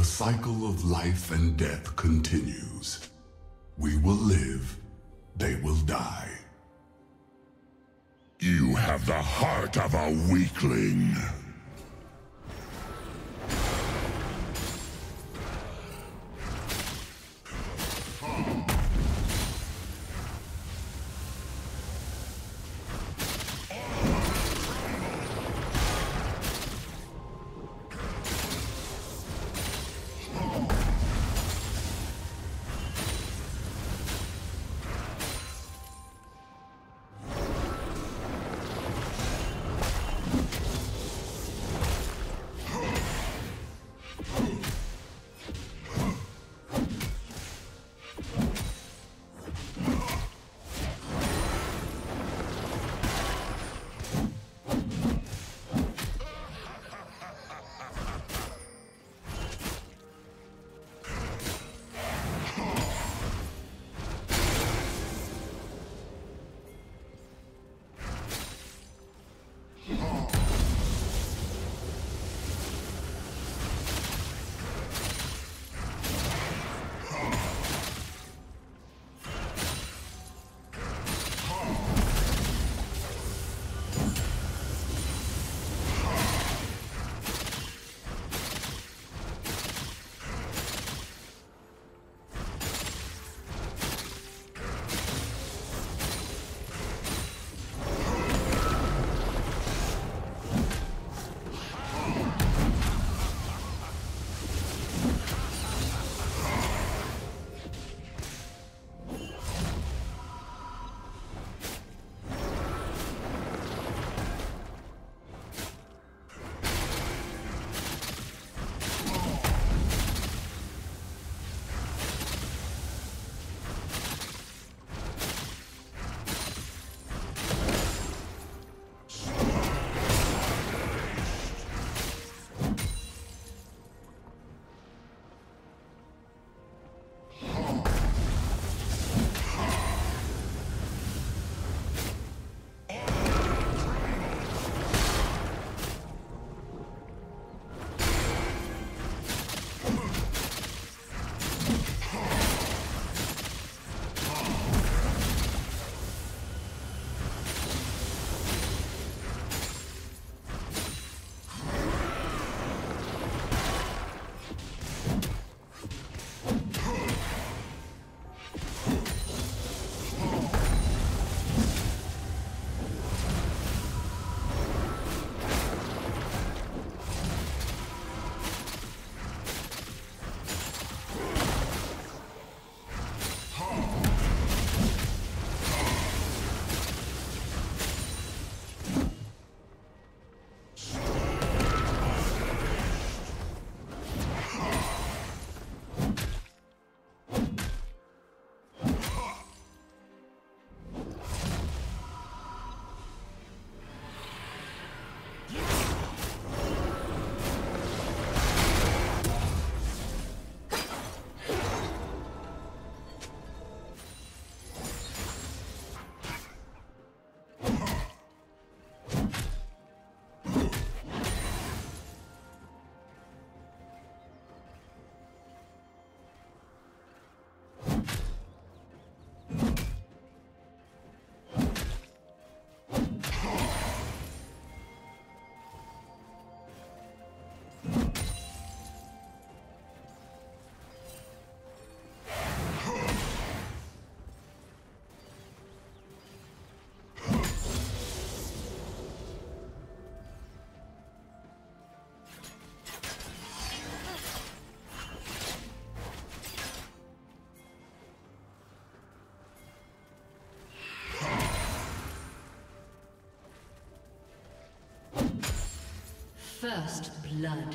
The cycle of life and death continues. We will live, they will die. You have the heart of a weakling. First blood.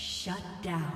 Shut down.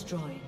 destroyed.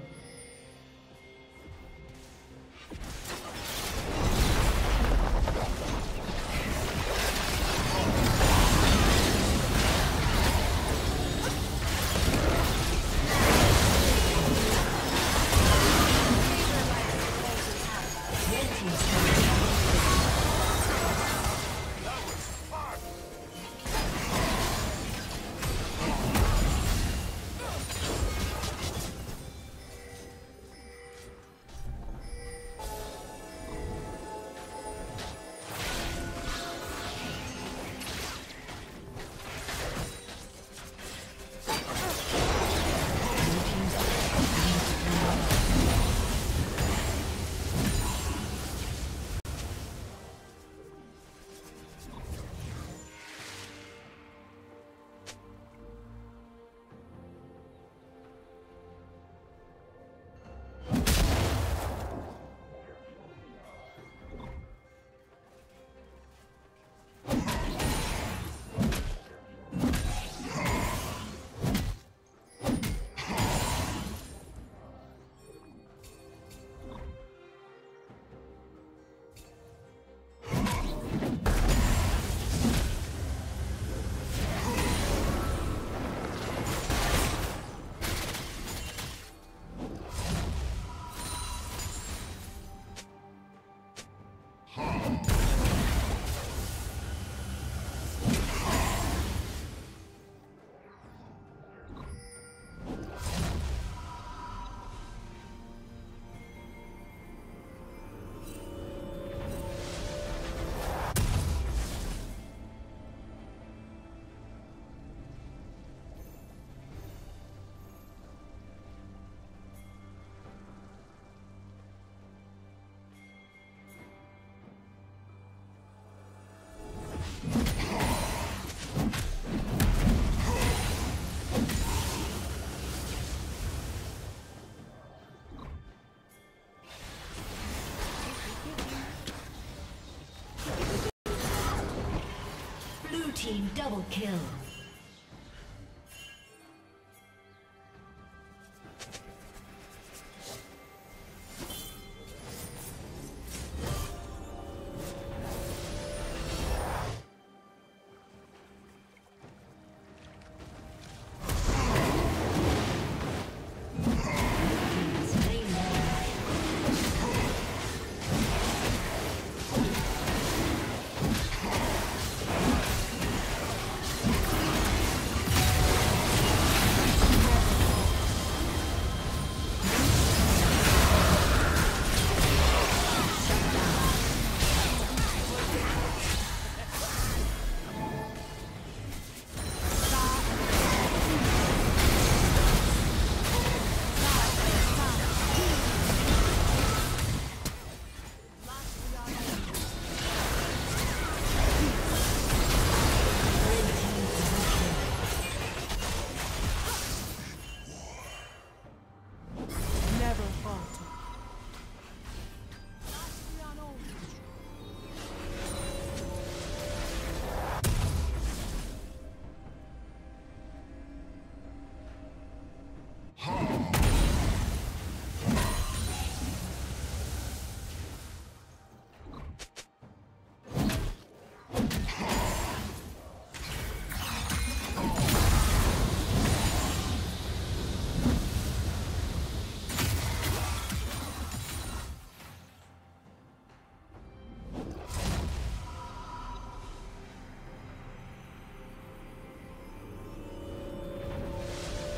Double kill.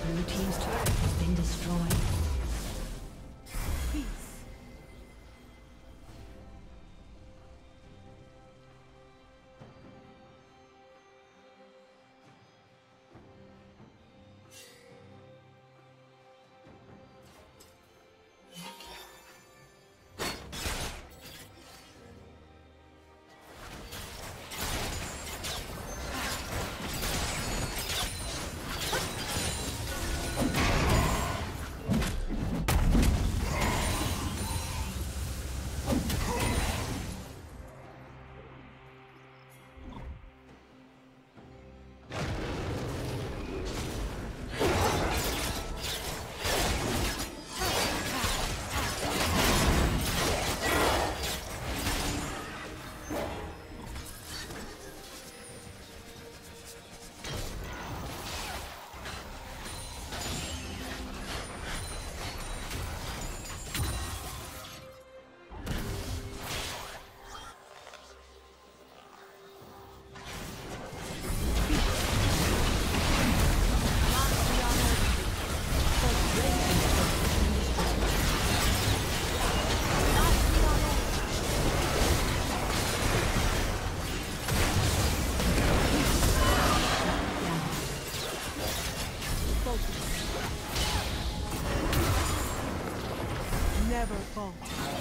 Blue team's turret has been destroyed. Peace. never falter.